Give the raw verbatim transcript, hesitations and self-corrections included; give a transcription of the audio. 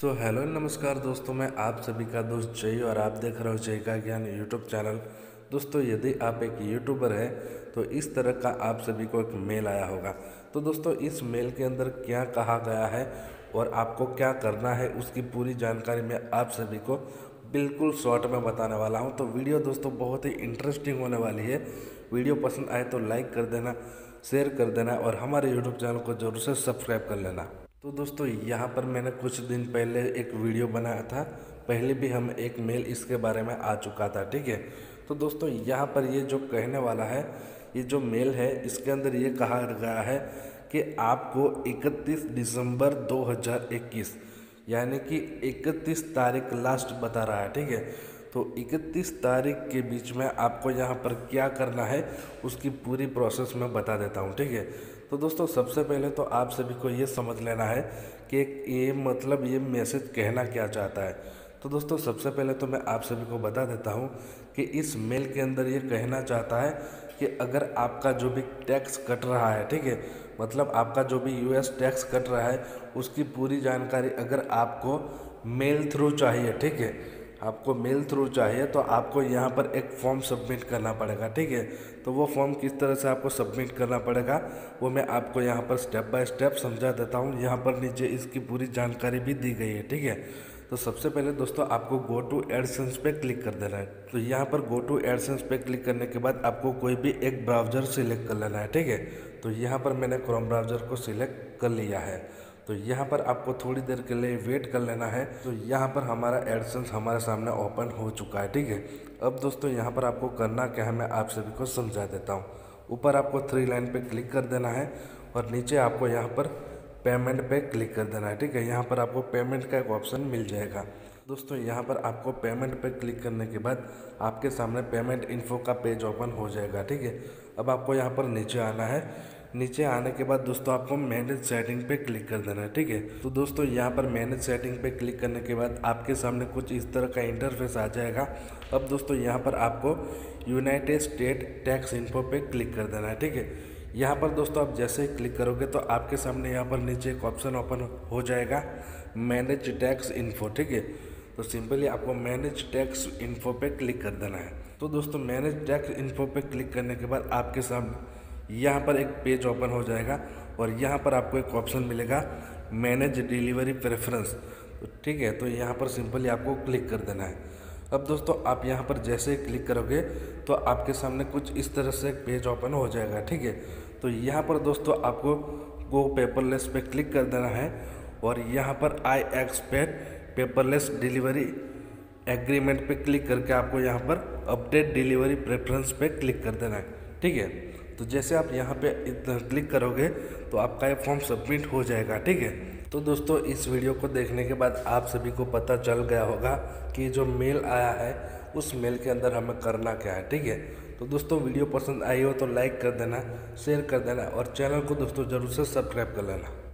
सो so, hello नमस्कार दोस्तों, मैं आप सभी का दोस्त जय और आप देख रहे हो जय का ज्ञान यूट्यूब चैनल। दोस्तों यदि आप एक यूट्यूबर हैं तो इस तरह का आप सभी को एक मेल आया होगा। तो दोस्तों इस मेल के अंदर क्या कहा गया है और आपको क्या करना है उसकी पूरी जानकारी मैं आप सभी को बिल्कुल शॉर्ट में बताने वाला हूं। तो वीडियो दोस्तों बहुत ही इंटरेस्टिंग होने वाली है। वीडियो पसंद आए तो लाइक कर देना, शेयर कर देना और हमारे यूट्यूब चैनल को ज़रूर से सब्सक्राइब कर लेना। तो दोस्तों यहां पर मैंने कुछ दिन पहले एक वीडियो बनाया था, पहले भी हम एक मेल इसके बारे में आ चुका था, ठीक है। तो दोस्तों यहाँ पर ये जो कहने वाला है, ये जो मेल है इसके अंदर ये कहा गया है कि आपको इकतीस दिसंबर दो हज़ार इक्कीस यानी कि इकतीस तारीख लास्ट बता रहा है, ठीक है। तो इकतीस तारीख के बीच में आपको यहाँ पर क्या करना है उसकी पूरी प्रोसेस मैं बता देता हूँ, ठीक है। तो दोस्तों सबसे पहले तो आप सभी को ये समझ लेना है कि ये मतलब ये मैसेज कहना क्या चाहता है। तो दोस्तों सबसे पहले तो मैं आप सभी को बता देता हूँ कि इस मेल के अंदर ये कहना चाहता है कि अगर आपका जो भी टैक्स कट रहा है, ठीक है, मतलब आपका जो भी यूएस टैक्स कट रहा है उसकी पूरी जानकारी अगर आपको मेल थ्रू चाहिए, ठीक है, आपको मेल थ्रू चाहिए तो आपको यहाँ पर एक फॉर्म सबमिट करना पड़ेगा, ठीक है। तो वो फॉर्म किस तरह से आपको सबमिट करना पड़ेगा वो मैं आपको यहाँ पर स्टेप बाय स्टेप समझा देता हूँ। यहाँ पर नीचे इसकी पूरी जानकारी भी दी गई है, ठीक है। तो सबसे पहले दोस्तों आपको गो टू एडसेंस पे क्लिक कर देना है। तो यहाँ पर गो टू एडसेंस पे क्लिक करने के बाद आपको कोई भी एक ब्राउज़र सिलेक्ट कर लेना है, ठीक है। तो यहाँ पर मैंने क्रोम ब्राउज़र को सिलेक्ट कर लिया है। तो यहाँ पर आपको थोड़ी देर के लिए वेट कर लेना है। तो यहाँ पर हमारा एडसेंस हमारे सामने ओपन हो चुका है, ठीक है। अब दोस्तों यहाँ पर आपको करना क्या है मैं आप सभी को समझा देता हूँ। ऊपर आपको थ्री लाइन पर क्लिक कर देना है और नीचे आपको यहाँ पर पेमेंट पे क्लिक कर देना है, ठीक है। यहाँ पर आपको पेमेंट का एक ऑप्शन मिल जाएगा। दोस्तों यहाँ पर आपको पेमेंट पे क्लिक करने के बाद आपके सामने पेमेंट इन्फो का पेज ओपन हो जाएगा, ठीक है। अब आपको यहाँ पर नीचे आना है। नीचे आने के बाद दोस्तों आपको मैनेज सेटिंग पे क्लिक कर देना है, ठीक है। तो दोस्तों यहाँ पर मैनेज सेटिंग पे क्लिक करने के बाद आपके सामने कुछ इस तरह का इंटरफेस आ जाएगा। अब दोस्तों यहाँ पर आपको यूनाइटेड स्टेट टैक्स इन्फो पे क्लिक कर देना है, ठीक है। यहाँ पर दोस्तों आप जैसे ही क्लिक करोगे तो आपके सामने यहाँ पर नीचे एक ऑप्शन ओपन हो जाएगा, मैनेज टैक्स इन्फो, ठीक है। तो सिंपली आपको मैनेज टैक्स इन्फो पे क्लिक कर देना है। तो दोस्तों मैनेज टैक्स इन्फो पे क्लिक करने के बाद आपके सामने यहाँ पर एक पेज ओपन हो जाएगा और यहाँ पर आपको एक ऑप्शन मिलेगा मैनेज डिलीवरी प्रेफरेंस, ठीक है। तो यहाँ पर सिंपली आपको क्लिक कर देना है। अब दोस्तों आप यहाँ पर जैसे क्लिक करोगे तो आपके सामने कुछ इस तरह से एक पेज ओपन हो जाएगा, ठीक है। तो यहाँ पर दोस्तों आपको गो पेपरलेस पे क्लिक कर देना है और यहाँ पर I expect paperless delivery agreement पे क्लिक करके आपको यहाँ पर अपडेट डिलीवरी प्रेफरेंस पे क्लिक कर देना है, ठीक है। तो जैसे आप यहाँ पे क्लिक करोगे तो आपका ये फॉर्म सबमिट हो जाएगा, ठीक है। तो दोस्तों इस वीडियो को देखने के बाद आप सभी को पता चल गया होगा कि जो मेल आया है उस मेल के अंदर हमें करना क्या है, ठीक है। तो दोस्तों वीडियो पसंद आई हो तो लाइक कर देना, शेयर कर देना और चैनल को दोस्तों ज़रूर से सब्सक्राइब कर लेना।